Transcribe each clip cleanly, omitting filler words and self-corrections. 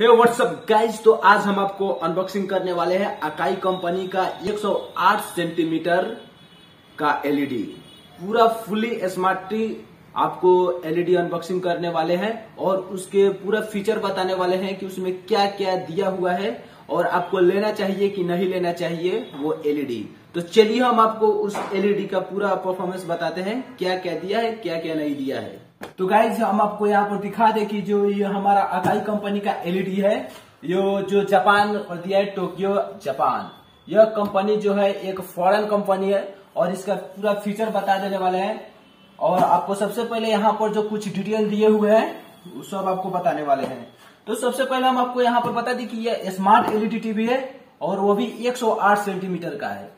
हे what's up guys, तो आज हम आपको अनबॉक्सिंग करने वाले हैं अकाई कंपनी का 108 सेंटीमीटर का एलईडी। पूरा फुली स्मार्ट आपको एलईडी अनबॉक्सिंग करने वाले हैं और उसके पूरा फीचर बताने वाले हैं कि उसमें क्या क्या दिया हुआ है और आपको लेना चाहिए कि नहीं लेना चाहिए वो एलईडी। तो चलिए हम आपको उस एलईडी का पूरा परफॉर्मेंस बताते हैं, क्या क्या दिया है क्या क्या नहीं दिया है। तो गाइज हम आपको यहाँ पर दिखा दे कि जो ये हमारा अकाई कंपनी का एलईडी है, ये जो जापान और दिया है टोक्यो जापान। यह कंपनी जो है एक फॉरेन कंपनी है और इसका पूरा फीचर बता देने वाले हैं और आपको सबसे पहले यहाँ पर जो कुछ डिटेल दिए हुए हैं वो सब आपको बताने वाले हैं। तो सबसे पहले हम आपको यहाँ पर बता दें कि यह स्मार्ट एलईडी टीवी है और वो भी 108 सेंटीमीटर का है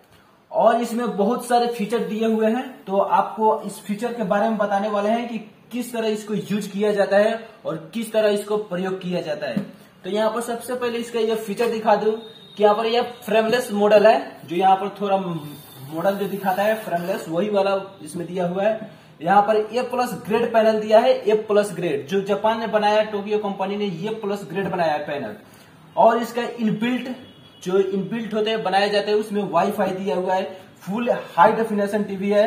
और इसमें बहुत सारे फीचर दिए हुए हैं। तो आपको इस फीचर के बारे में बताने वाले हैं कि किस तरह इसको यूज किया जाता है और किस तरह इसको प्रयोग किया जाता है। तो यहाँ पर सबसे पहले इसका यह फीचर दिखा दूं कि यहाँ पर यह फ्रेमलेस मॉडल है, जो यहाँ पर थोड़ा मॉडल जो दिखाता है फ्रेमलेस वही वाला इसमें दिया हुआ है। यहाँ पर A+ ग्रेड पैनल दिया है, A+ ग्रेड जो जापान ने बनाया, टोक्यो कंपनी ने A+ ग्रेड बनाया है पैनल। और इसका इनबिल्ट जो इनबिल्ट होते हैं बनाया जाता है उसमें वाईफाई दिया हुआ है, फुल हाई डेफिनेशन टीवी है,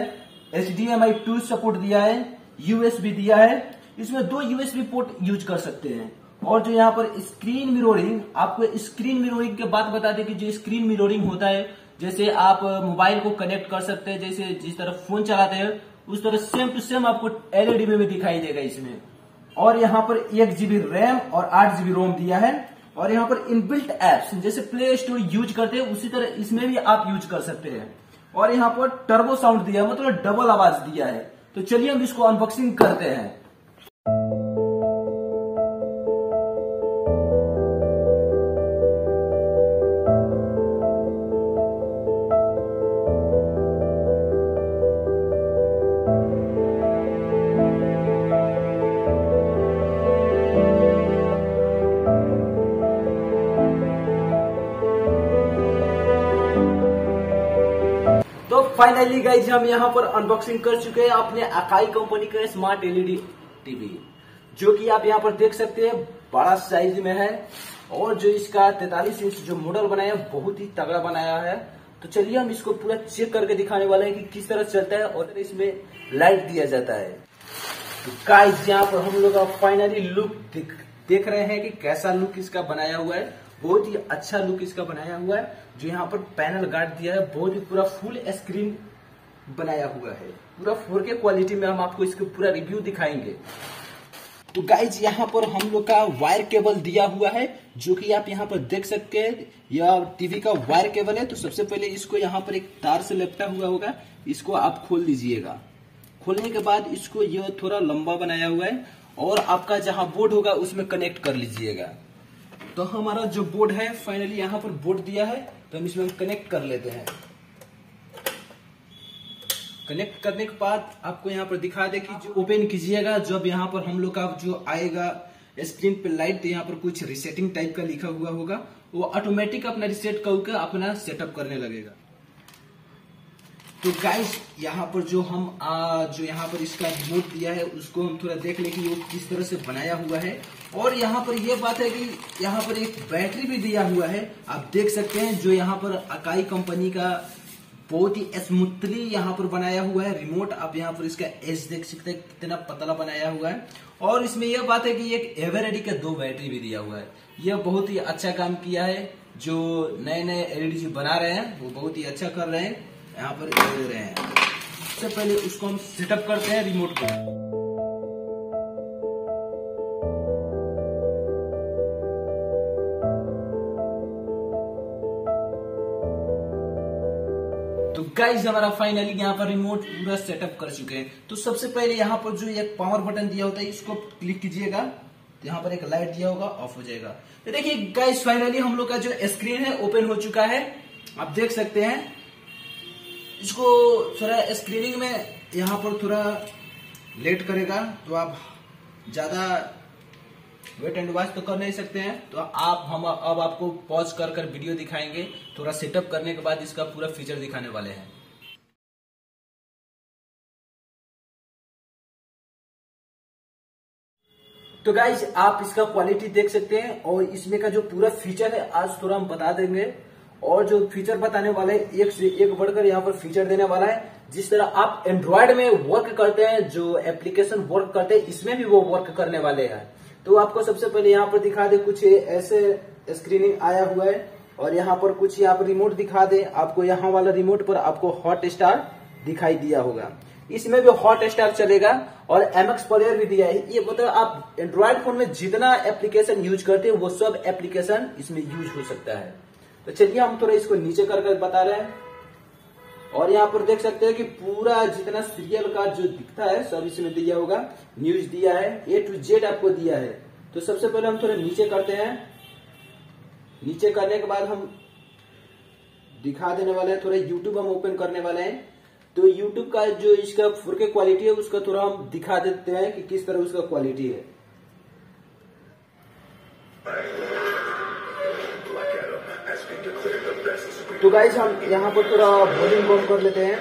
HDMI 2 सपोर्ट दिया है, USB दिया है, इसमें 2 USB पोर्ट यूज कर सकते हैं। और जो यहाँ पर स्क्रीन मिररिंग, आपको स्क्रीन मिररिंग के बात बता दें कि जो स्क्रीन मिररिंग होता है, जैसे आप मोबाइल को कनेक्ट कर सकते हैं, जैसे जिस तरह फोन चलाते हैं उस तरह सेम टू सेम आपको एलईडी में भी दिखाई देगा इसमें। और यहाँ पर 1 GB रैम और 8 GB रोम दिया है और यहाँ पर इनबिल्ट एप्स जैसे प्ले स्टोर यूज करते हैं उसी तरह इसमें भी आप यूज कर सकते हैं। और यहाँ पर टर्बो साउंड दिया है, मतलब डबल आवाज दिया है। तो चलिए हम इसको अनबॉक्सिंग करते हैं। फाइनली गाइज हम यहाँ पर अनबॉक्सिंग कर चुके हैं अपने अकाई कंपनी का स्मार्ट एलईडी टीवी, जो कि आप यहाँ पर देख सकते हैं बड़ा साइज में है और जो इसका 43 इंच जो मॉडल बनाया है बहुत ही तगड़ा बनाया है। तो चलिए हम इसको पूरा चेक करके दिखाने वाले हैं कि किस तरह चलता है और इसमें लाइट दिया जाता है। तो गाइज यहाँ पर हम लोग फाइनली लुक देख रहे हैं कि कैसा लुक इसका बनाया हुआ है, बहुत ही अच्छा लुक इसका बनाया हुआ है। जो यहाँ पर पैनल गार्ड दिया है बहुत ही पूरा फुल स्क्रीन बनाया हुआ है, पूरा 4K क्वालिटी में। हम आपको इसके पूरा रिव्यू दिखाएंगे। तो गाइज यहाँ पर हम लोग का वायर केबल दिया हुआ है, जो कि आप यहाँ पर देख सकते हैं यह टीवी का वायर केबल है। तो सबसे पहले इसको यहाँ पर एक तार से लपटा हुआ होगा, इसको आप खोल दीजिएगा। खोलने के बाद इसको यह थोड़ा लंबा बनाया हुआ है और आपका जहाँ बोर्ड होगा उसमें कनेक्ट कर लीजिएगा। तो हमारा जो बोर्ड है फाइनली यहाँ पर बोर्ड दिया है, तो हम इसमें कनेक्ट कर लेते हैं। कनेक्ट करने के बाद आपको यहाँ पर दिखा दे कि जो ओपन कीजिएगा, जब यहाँ पर हम लोग का जो आएगा स्क्रीन पे लाइट, तो यहाँ पर कुछ रिसेटिंग टाइप का लिखा हुआ होगा, वो ऑटोमेटिक अपना रिसेट करके अपना सेटअप करने लगेगा। तो गाइस यहाँ पर जो हम जो यहाँ पर इसका रिमोट दिया है उसको हम थोड़ा देख लें कि वो किस तरह से बनाया हुआ है। और यहाँ पर ये बात है कि यहाँ पर एक बैटरी भी दिया हुआ है, आप देख सकते हैं, जो यहाँ पर अकाई कंपनी का बहुत ही स्मूथली यहाँ पर बनाया हुआ है रिमोट। आप यहाँ पर इसका एज देख सकते हैं कितना पतला बनाया हुआ है। और इसमें यह बात है कि एक एवरेडी का 2 बैटरी भी दिया हुआ है। यह बहुत ही अच्छा काम किया है, जो नए नए एलईडी बना रहे हैं वो बहुत ही अच्छा कर रहे हैं, यहाँ पर दे रहे हैं। सबसे पहले उसको हम सेटअप करते हैं रिमोट को। तो गाइस हमारा फाइनली यहाँ पर रिमोट पूरा सेटअप कर चुके हैं। तो सबसे पहले यहाँ पर जो एक पावर बटन दिया होता है इसको क्लिक कीजिएगा, तो यहाँ पर एक लाइट दिया होगा ऑफ हो जाएगा। तो देखिए गाइस फाइनली हम लोग का जो स्क्रीन है ओपन हो चुका है, आप देख सकते हैं। इसको थोड़ा स्क्रीनिंग में यहाँ पर थोड़ा लेट करेगा, तो आप ज़्यादा वेट एंड वॉच तो कर नहीं सकते हैं। तो आप हम अब आपको पॉज कर कर वीडियो दिखाएंगे, थोड़ा सेटअप करने के बाद इसका पूरा फीचर दिखाने वाले हैं। तो गाइज आप इसका क्वालिटी देख सकते हैं और इसमें का जो पूरा फीचर है आज थोड़ा हम बता देंगे, और जो फीचर बताने वाला है एक से एक बढ़कर यहाँ पर फीचर देने वाला है। जिस तरह आप एंड्रॉयड में वर्क करते हैं, जो एप्लीकेशन वर्क करते हैं, इसमें भी वो वर्क करने वाले हैं। तो आपको सबसे पहले यहाँ पर दिखा दे, कुछ ऐसे स्क्रीनिंग आया हुआ है और यहाँ पर कुछ यहाँ पर रिमोट दिखा दे आपको। यहाँ वाला रिमोट पर आपको हॉट स्टार दिखाई दिया होगा, इसमें भी हॉट स्टार चलेगा और MX प्लेयर भी दिया है। ये मतलब आप एंड्रॉयड फोन में जितना एप्लीकेशन यूज करते हैं वो सब एप्लीकेशन इसमें यूज हो सकता है। तो चलिए हम थोड़ा इसको नीचे कर कर बता रहे हैं, और यहाँ पर देख सकते हैं कि पूरा जितना सीरियल का जो दिखता है सब इसमें दिया होगा। न्यूज दिया है, A to Z आपको दिया है। तो सबसे पहले हम थोड़ा नीचे करते हैं, नीचे करने के बाद हम दिखा देने वाले हैं, थोड़ा यूट्यूब हम ओपन करने वाले हैं। तो YouTube का जो इसका 4K क्वालिटी है उसका थोड़ा हम दिखा देते हैं कि किस तरह उसका क्वालिटी है। तो गाइज हम यहाँ पर थोड़ा वॉल्यूम कम कर लेते हैं।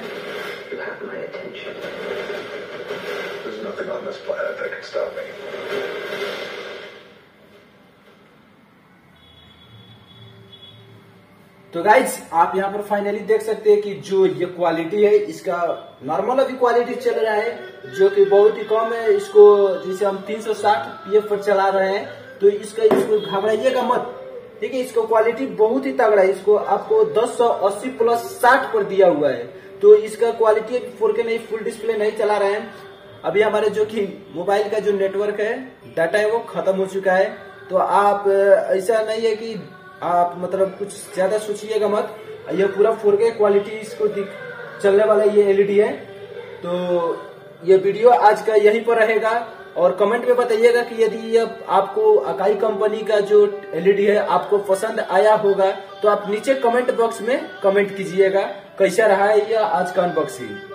तो गाइज आप यहाँ पर फाइनली देख सकते हैं कि जो ये क्वालिटी है इसका नॉर्मल अभी क्वालिटी चल रहा है, जो कि बहुत ही कम है। इसको जैसे हम 360 PF पर चला रहे हैं, तो इसको घबराइएगा मत, ठीक है। इसको क्वालिटी बहुत ही तगड़ा है, इसको आपको 1080 + 60 पर दिया हुआ है। तो इसका क्वालिटी 4K नहीं, फुल डिस्प्ले नहीं चला रहे हैं अभी। हमारे जो कि मोबाइल का जो नेटवर्क है, डाटा है, वो खत्म हो चुका है। तो आप ऐसा नहीं है कि आप मतलब कुछ ज्यादा सोचिएगा मत, यह पूरा 4K क्वालिटी इसको चलने वाला ये LED है। तो ये वीडियो आज का यहीं पर रहेगा, और कमेंट में बताइएगा कि यदि ये आपको AKAI कंपनी का जो LED है आपको पसंद आया होगा, तो आप नीचे कमेंट बॉक्स में कमेंट कीजिएगा कैसा रहा है यह आज का अनबॉक्सिंग।